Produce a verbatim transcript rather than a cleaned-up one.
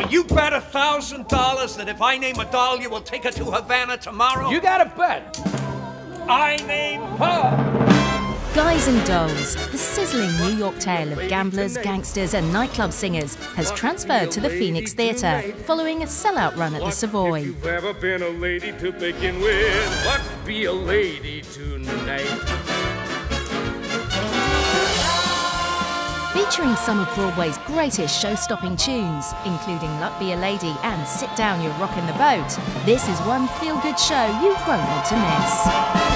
Will you bet a thousand dollars that if I name a doll, you will take her to Havana tomorrow? You gotta bet. I name her. Guys and Dolls, the sizzling New York tale of gamblers, gangsters and nightclub singers, has transferred to the Phoenix Theatre following a sellout run at the Savoy. You've ever been a lady to begin with. Luck be a lady tonight. Featuring some of Broadway's greatest show-stopping tunes, including Luck Be A Lady and Sit Down You're Rockin' The Boat, this is one feel-good show you won't want to miss.